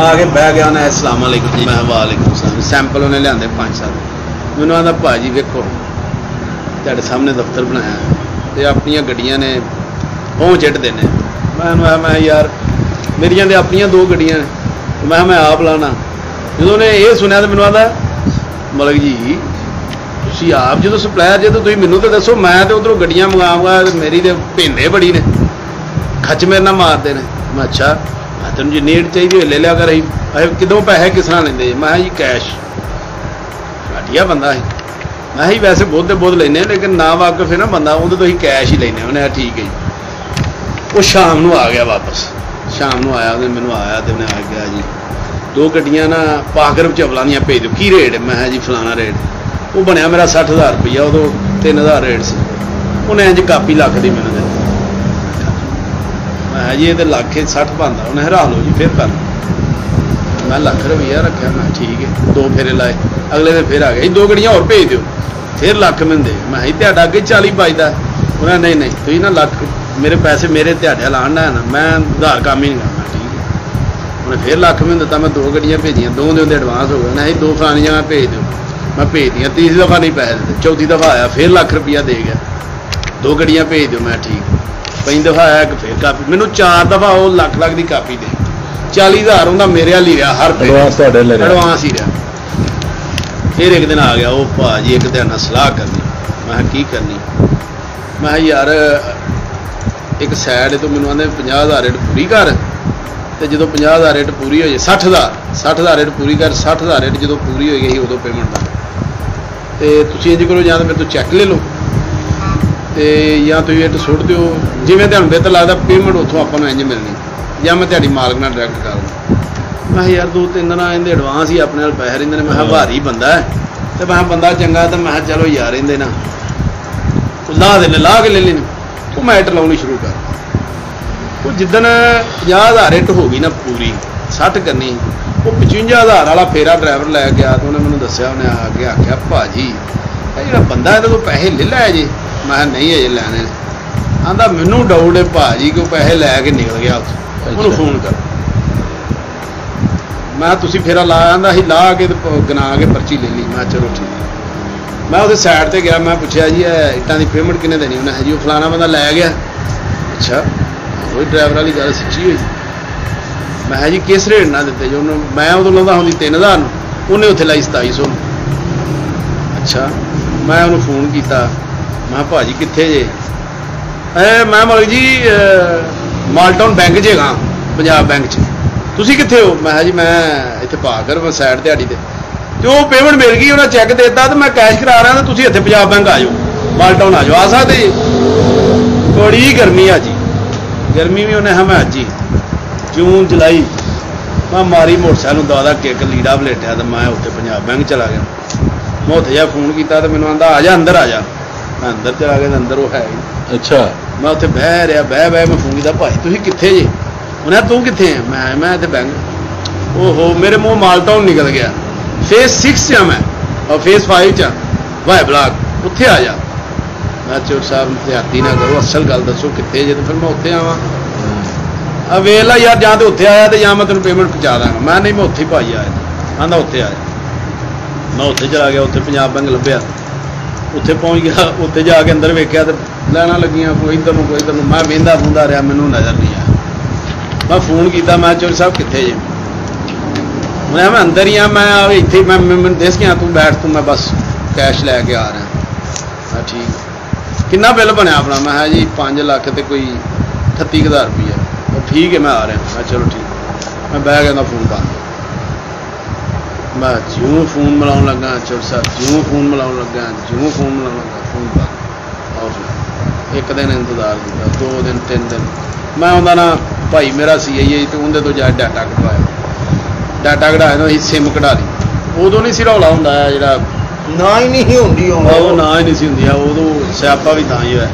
आके बह गया उन्हें अस्सलाम वालेकुम, मैं वालेकुम सलाम। सैंपल उन्हें लिया 5-7 मैंने आंदा भाजी वेखो तेरे सामने दफ्तर बनाया तो अपन गड्डिया ने हों चिट देने। मैं यार मेरिया तो अपन 2 गड्डिया ने मैं आप लाना। जो ने यह सुनया तो मैं आंदा मलिक जी तुम आप जो सप्लायर जो तुम मैनू तो दसो, मैं तो उधरों गड्डिया मंगाऊंगा मेरी तो भेंदे बड़ी ने खच मेरे ना मारते हैं। मैं अच्छा तेन जी नेट चाहिए ले लिया कर कितों पैसे किस तरह लेंगे। मैं जी कैश घटिया बंदा है, मैं ही वैसे बहुत तो बहुत लें लेकिन ना वाकफ है ना बंदा उन्हें तो कैश ही लेने। उन्हें ठीक है जी। वो शाम को आ गया वापस, शाम को आया मैं आया तो उन्हें आ गया जी 2 गड्डियां ना पाकर चवलों दियाँ भेज दो की रेट। मैं जी फलाना रेट वो बनया मेरा 60,000 रुपया, उदो 3,000 रेट से। उन्हें इंज कापी लख दी मैंने देती। मैं जी ये लख 60 पाँदा। उन्हें हरा लो जी फिर कर। मैं लख रुपया रखा, मैं ठीक है 2 फेरे लाए। अगले दिन फिर आ गया 2 गड्डियां और भेज दो फिर लख मैं दे। मैं जी ध्याड़ा अगे 40 बजता। उन्हें नहीं तुम ना लख मेरे पैसे मेरे ध्याड़ा लान ना, मैं उधार काम ही नहीं करना। ठीक है उन्हें फिर लख मैं दिता। मैं 2 गड्डियां भेजिया, 2 दिन एडवांस हो गए। उन्हें 2 फलानी जगह भेज दो। मैं भेज दिया, 30 दफा नहीं पैसे देते। 4थी दफा आया फिर लख रुपया दे गया। 2 गड्डियां भेज दो। मैं ठीक 5 दफा आया कि फिर कापी मैंने 4 दफा वो लख की कापी दे 40,000 उनका मेरे हाल ही रहा। हर एडवांस ही रहा। फिर एक दिन आ गया वो भाजी एक दिन सलाह करनी। मैं की करनी, मैं यार एक सैड तो मैं आने 50,000 रेट पूरी कर। तो जो 50,000 रेट पूरी हो जाए 60,000 रेट पूरी कर। 60,000 रेट जो पूरी हो गई उदो पेमेंट का तो तुम इंज करो, या तो मेरे तो चैक ले लो तो या तुम रेट सुट दो जिमें तुम बेहतर लगता। पेमेंट उतों अपन इंज मिलनी या मैं तेरी मालक न डायरैक्ट कर। मैं यार 2-3 दिन इन्हें एडवांस ही अपने पैसे रेंदे ने। मैं भारी बंदा है तो मैं बंदा चंगा तो मैं चलो यार रेंदे ना ला के ले लेने। तो मैं रेट लानी शुरू कर। वो जिदन 50,000 रेट हो गई ना पूरी 60 करनी, वो 55,000 वाला फेरा ड्राइवर लै गया। तो उन्हें मैं दसिया, उन्हें आके आख्या भाजी जो बंदा है तो पैसे ले लै जी। मैं नहीं अजे लैने। आंदा मैनू डाउट है भाजी को पैसे लैके निकल गया उन्होंने फोन कर। मैं तुम फेरा ला आंदा ही ला के गना के पर्ची ले ली। मैं चलो ठीक। मैं उस साइड पर गया, मैं पूछा जी इट्टां की पेमेंट किन्ने देनी। उन्हें जी फलाना बंदा लै गया। अच्छा वही ड्राइवर वाली गल सच्ची हुई। मैं जी किस रेट ना दिते जो उन्होंने। मैं उदों लादा होंगी 3,000, उन्हें उत्थे लाई 2,700। अच्छा मैं उन्होंने फोन किया, मैं भाजी कितने जे मैं मलिक जी मालटाउन बैंक च हाँ पंजाब बैंक ची कितने हो। मैं जी मैं इतने पाकर मैं सैड दिहाड़ी तो पेमेंट मिल गई। उन्हें चैक देता तो मैं कैश करा रहा तो इतने पंजाब बैंक आ जाओ मालटाउन आ जाओ आ सकते जी। बड़ी गर्मी आज जी, गर्मी भी उन्हें हम अज ही जून जुलाई। मैं मारी मोटरसाइकिल दादा किक लीड़ा पलेटिया तो मैं उत्तर पंजाब बैंक चला गया। मैं उत्थे जा फोन किया तो मैंने आंदा आजा अंदर आ जा। मैं अंदर चला गया तो अंदर वो है ही। अच्छा मैं उत्थे बह रहा बह मैं फोन किया भाई तुम कितने जी। उन्हें तू कितने है। मैं इतने बैंक। ओहो मेरे मुँह मालटाउन निकल गया। फेज 6 हाँ मैं और फेज 5 हाँ वाई ब्लाक उत्थे आ जा। मैं चोर साहब एहतियाती ना करो, असल गल दसो कितने जे तो फिर मैं उत्थे आवा। अब वेला यार जां तो उत्थे आया तो या मैं तेन पेमेंट पहुँचा दाँगा। मैं नहीं मैं उत्थे भाई आया। आंदा उत्थे आया। मैं उत्थे चला गया, उत्थे पंजाब बैंक लभ्या, उत्थे पहुँच गया। उत्थे जाके अंदर वेख्या तो लाइना लगियां कोई इधर कोई इधर। मैं वहदा फूंदा रहा मैनू नज़र नहीं आया। मैं फोन किया, मैं चोरी साहब कितने जे। मैं अंदर ही हाँ मैं इतने मैं दस गया तू बैठ तू मैं बस कैश लैके आ रहा। मैं ठीक किन्ना बिल बनया अपना। मैं जी 5 लाख तो कोई 38,000 रुपया। ठीक है मैं आ रहा। मैं चलो ठीक। मैं बह गया फोन कर। मैं ज्यों फोन मिला लगा चोर साहब ज्यों फोन मिला लगा फोन पर और एक दिन इंतजार किया 2 दिन 3 दिन। मैं उन्होंने ना भाई मेरा CII तो उन्हें तो जाए डाटा कटाया। डाटा कटाया तो अं सिम कटा ली। उदों नहीं सिरौला होंगे जरा ना ही नहीं होंगी वो ना ही नहीं होंगी उदो स्यापा भी ता ही है।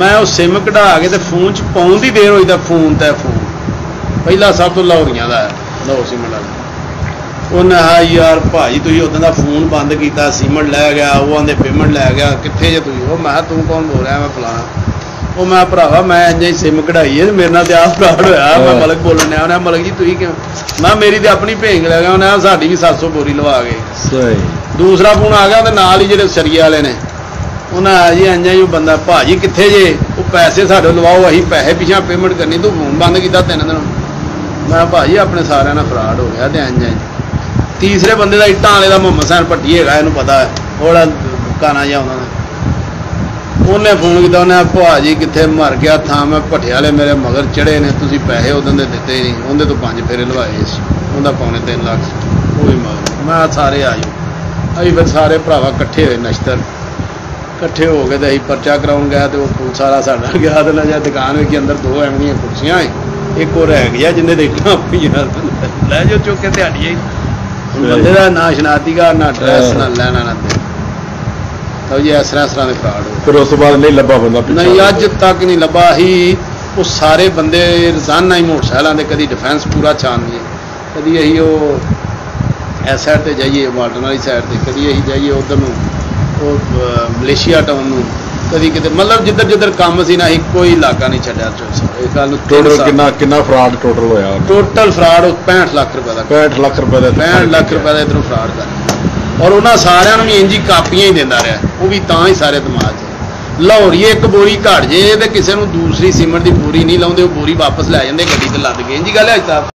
मैं वो सिम कटा के तो फोन च पाउन की देर होई। फोन तो फोन पहला सब तो लाहौरिया का है लाहौर सिम ला। उन्हें हाँ यार भाजी तुम उदों का फोन बंद किया सिमट लै गया। वो आते पेमेंट लै गया कितने जे तुम। मैं तू कौन बोल रहा मैं फलाना। वो मैं भरावा मैं इं सिम कढ़ाई है मेरे नाल आप फ्राड होया मैं मलक बोलन आया उन्हें मलक जी तुम क्यों मैं मेरी तो अपनी भेंग लै गया उन्हें साड़ी भी 700 बोरी लवा गए। दूसरा फोन आ गया तो नाल ही जो सरिया वाले ने उन्हें आया जी इंजा जी बंदा भाजी कितने जे वो पैसे साढ़े लवाओ अं पैसे पिछा पेमेंट करनी तू फोन बंद किया 3 दिन मैं भाजी अपने सारे ना फ्राड हो गया तो इंजा जी। तीसरे बंदे का इट्टा आने का मोहम्मद सहन भट्टी है इन्हू पता है थोड़ा काना जहा उन्होंने उन्हें फोन किया उन्हें भाजी कितने मर गया था मैं भट्ठे वाले मेरे मगर चढ़े ने तुसी पैसे उदन दे दिते ही नहीं उन्हें तो 5 फेरे लवाए उनका 3.5 लाख कोई मगर मैं सारे आई अभी फिर सारे भरावा कट्ठे होए नश्तर कट्ठे हो गए तो अं परचा कराउन गया तो पुलिस वाला साढ़ा गया तो ना दुकान में अंदर 2 एवनियां कुर्सियां एक और रह गया जिन्हें देखना लै जो चुके ध्याड़िए बंदे का ना शनाती का ना ड्रैस ना लैना ना जी इस तरह इस तरह के फ्राड हो फिर उस बाद नहीं लब्भा बंदा नहीं अज तक नहीं लब्भा ही वो सारे बंदे रोजाना ही मोटरसाइलों के कभी डिफेंस पूरा छानिए कभी अही इस साइड पर जाइए मॉडर्न वाली साइड पर कभी अही जाइए उधर वो मलेशिया टाउन कभी कितने मतलब जिधर जिधर कम से ना इको ही इलाका नहीं छड्या। टोटल फ्राड 65 लाख रुपए का 65 लाख रुपए का 65 लाख रुपए का इधरों फ्राड कर और उन्होंने सारे भी इंजी कापियां ही देता रहा वो भी तां ही सारे दिमाग लाहौरी एक बोरी घट जे तो किसी दूसरी सीमेंट की बोरी नहीं लाते बोरी वापस लै जाते गड्डी लद गए इंजी गल है।